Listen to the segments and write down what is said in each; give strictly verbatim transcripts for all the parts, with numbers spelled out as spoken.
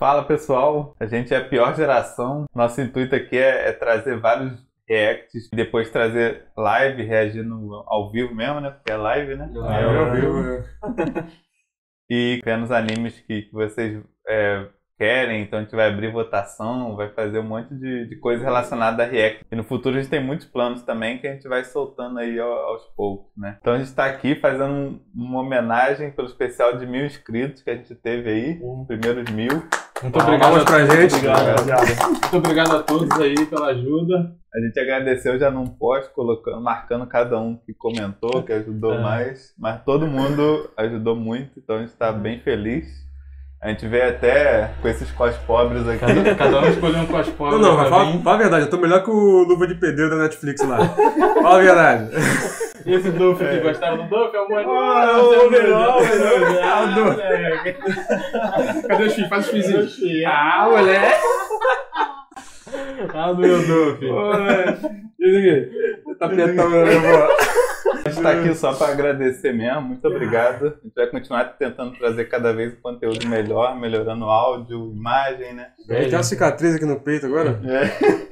Fala pessoal, a gente é a Pior Geração. Nosso intuito aqui é, é trazer vários reacts e depois trazer live, reagindo ao vivo mesmo, né? Porque é live, né? Ah, é ao vivo, né? E vendo os animes que, que vocês é, querem, então a gente vai abrir votação, vai fazer um monte de, de coisa relacionada a react. E no futuro a gente tem muitos planos também que a gente vai soltando aí aos poucos, né? Então a gente tá aqui fazendo uma homenagem pelo especial de mil inscritos que a gente teve aí, os primeiros mil. Muito ah, obrigado pra gente. Obrigado, obrigado. Muito obrigado a todos aí pela ajuda. A gente agradeceu já num post, colocando, marcando cada um que comentou, que ajudou é. mais. Mas todo mundo ajudou muito, então a gente está bem feliz. A gente veio até com esses cos pobres aqui. Cada, cada um escolheu um cos pobre. Não, não, mas fala, fala a verdade, eu tô melhor que o Luva de Pedrão da Netflix lá. Fala a verdade. Esse Duff aqui, é. gostaram do Duff? É o mais... Oh, o melhor, o melhor. Ah, o moleque. Cadê o X? Faz o Xzinho. Ah, moleque. Ah, do meu Duff. Tá apertando meu irmão. A gente tá aqui só para agradecer mesmo. Muito obrigado. A gente vai continuar tentando trazer cada vez um conteúdo melhor, melhorando o áudio, imagem, né? É, tem uma cicatriz aqui no peito agora. É.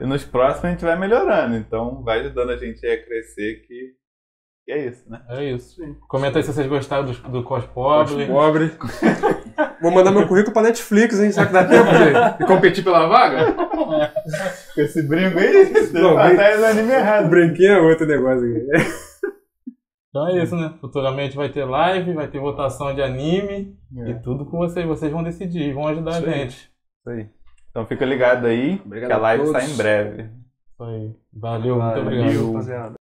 E nos próximos a gente vai melhorando, então vai ajudando a gente a crescer, que, que é isso, né? É isso. Sim. Comenta aí se vocês gostaram do, do Cos Pobre. Cos Pobre. Vou mandar meu currículo pra Netflix, hein? Será que dá tempo de, de competir pela vaga? Com esse brinco aí, você não, vai atrás do anime errado. O brinquinho é outro negócio aqui. Então é isso, né? Futuramente vai ter live, vai ter votação de anime é. e tudo com vocês. Vocês vão decidir, vão ajudar isso a gente. Aí. Isso aí. Então fica ligado aí, obrigado que a live a sai em breve. Isso aí. Valeu, valeu, muito obrigado. Valeu, rapaziada.